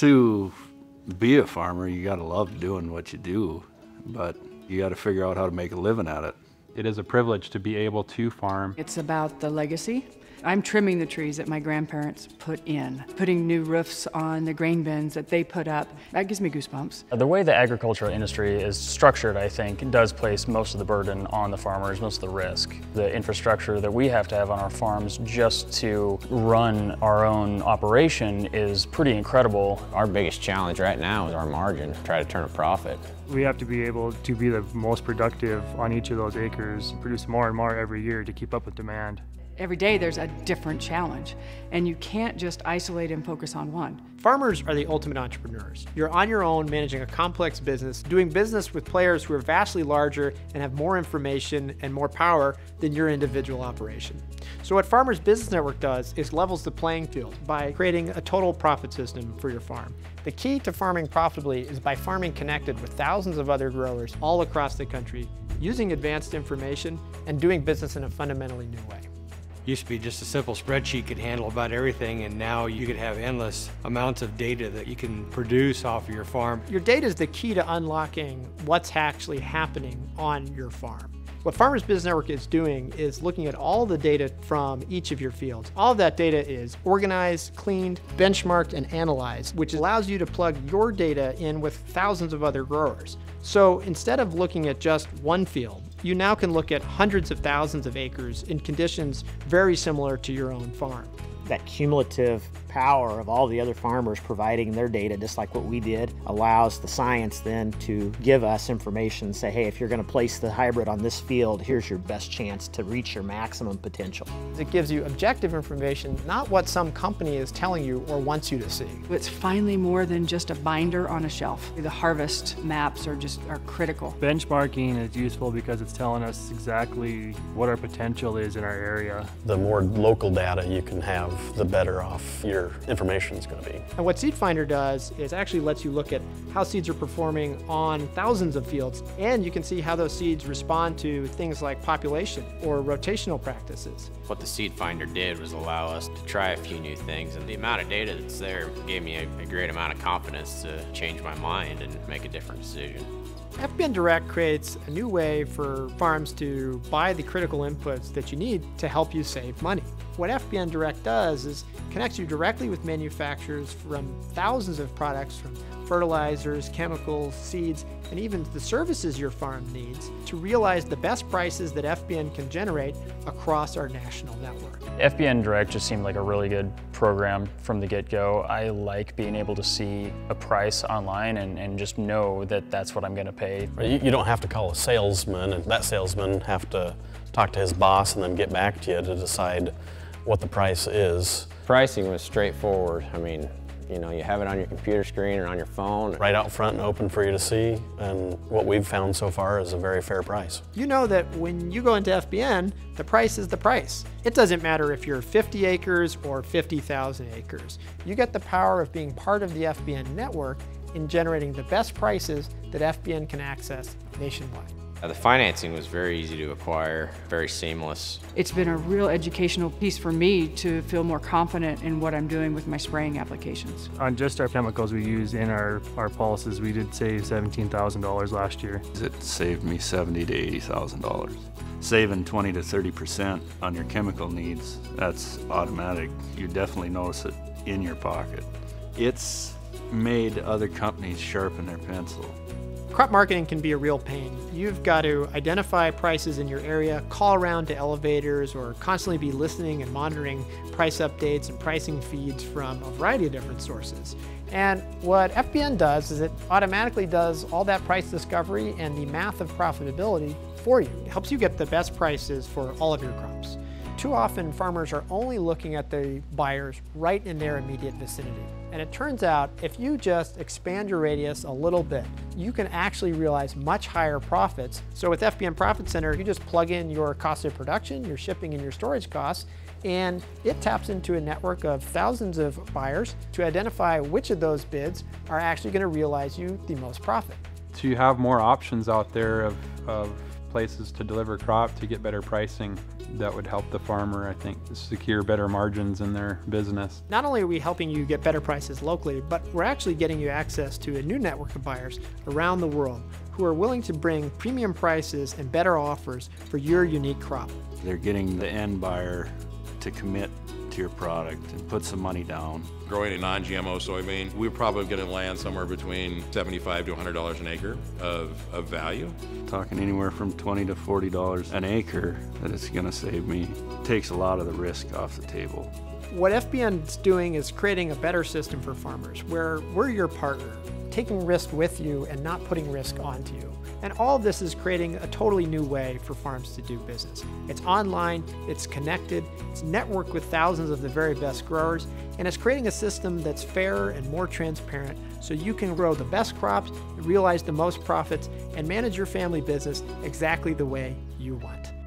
To be a farmer, you gotta love doing what you do, but you gotta figure out how to make a living at it. It is a privilege to be able to farm. It's about the legacy. I'm trimming the trees that my grandparents put in, putting new roofs on the grain bins that they put up. That gives me goosebumps. The way the agricultural industry is structured, I think, does place most of the burden on the farmers, most of the risk. The infrastructure that we have to have on our farms just to run our own operation is pretty incredible. Our biggest challenge right now is our margin, to try to turn a profit. We have to be able to be the most productive on each of those acres, produce more and more every year to keep up with demand. Every day there's a different challenge, and you can't just isolate and focus on one. Farmers are the ultimate entrepreneurs. You're on your own managing a complex business, doing business with players who are vastly larger and have more information and more power than your individual operation. So what Farmers Business Network does is levels the playing field by creating a total profit system for your farm. The key to farming profitably is by farming connected with thousands of other growers all across the country, using advanced information and doing business in a fundamentally new way. Used to be just a simple spreadsheet could handle about everything, and now you could have endless amounts of data that you can produce off of your farm. Your data is the key to unlocking what's actually happening on your farm. What Farmers Business Network is doing is looking at all the data from each of your fields. All of that data is organized, cleaned, benchmarked, and analyzed, which allows you to plug your data in with thousands of other growers. So instead of looking at just one field, you now can look at hundreds of thousands of acres in conditions very similar to your own farm. That cumulative power of all the other farmers providing their data, just like what we did, allows the science then to give us information, say, hey, if you're going to place the hybrid on this field, here's your best chance to reach your maximum potential. It gives you objective information, not what some company is telling you or wants you to see. It's finally more than just a binder on a shelf. The harvest maps are critical. Benchmarking is useful because it's telling us exactly what our potential is in our area. The more local data you can have, the better off your information is going to be. And what Seed Finder does is actually lets you look at how seeds are performing on thousands of fields, and you can see how those seeds respond to things like population or rotational practices. What the Seed Finder did was allow us to try a few new things, and the amount of data that's there gave me a great amount of confidence to change my mind and make a different decision. FBN Direct creates a new way for farms to buy the critical inputs that you need to help you save money. What FBN Direct does is connects you directly with manufacturers from thousands of products, from fertilizers, chemicals, seeds, and even the services your farm needs to realize the best prices that FBN can generate across our national network. FBN Direct just seemed like a really good program from the get-go. I like being able to see a price online and just know that that's what I'm going to pay. You don't have to call a salesman, and that salesman have to talk to his boss and then get back to you to decide what the price is. Pricing was straightforward. I mean, you know, you have it on your computer screen or on your phone. Right out front and open for you to see, and what we've found so far is a very fair price. You know that when you go into FBN, the price is the price. It doesn't matter if you're 50 acres or 50,000 acres. You get the power of being part of the FBN network in generating the best prices that FBN can access nationwide. The financing was very easy to acquire, very seamless. It's been a real educational piece for me to feel more confident in what I'm doing with my spraying applications. On just our chemicals we use in our pulses, we did save $17,000 last year. It saved me $70,000 to $80,000. Saving 20 to 30% on your chemical needs, that's automatic. You definitely notice it in your pocket. It's made other companies sharpen their pencil. Crop marketing can be a real pain. You've got to identify prices in your area, call around to elevators, or constantly be listening and monitoring price updates and pricing feeds from a variety of different sources. And what FBN does is it automatically does all that price discovery and the math of profitability for you. It helps you get the best prices for all of your crops. Too often, farmers are only looking at the buyers right in their immediate vicinity. And it turns out, if you just expand your radius a little bit, you can actually realize much higher profits. So with FBN Profit Center, you just plug in your cost of production, your shipping and your storage costs, and it taps into a network of thousands of buyers to identify which of those bids are actually going to realize you the most profit. So you have more options out there of places to deliver crop to get better pricing. That would help the farmer, I think, secure better margins in their business. Not only are we helping you get better prices locally, but we're actually getting you access to a new network of buyers around the world who are willing to bring premium prices and better offers for your unique crop. They're getting the end buyer to commit to your product and put some money down. Growing a non-GMO soybean, we're probably going to land somewhere between $75 to $100 an acre of value. Talking anywhere from $20 to $40 an acre that it's going to save me. It takes a lot of the risk off the table. What FBN's doing is creating a better system for farmers where we're your partner, taking risk with you and not putting risk onto you. And all of this is creating a totally new way for farms to do business. It's online, it's connected, it's networked with thousands of the very best growers, and it's creating a system that's fairer and more transparent so you can grow the best crops, realize the most profits, and manage your family business exactly the way you want.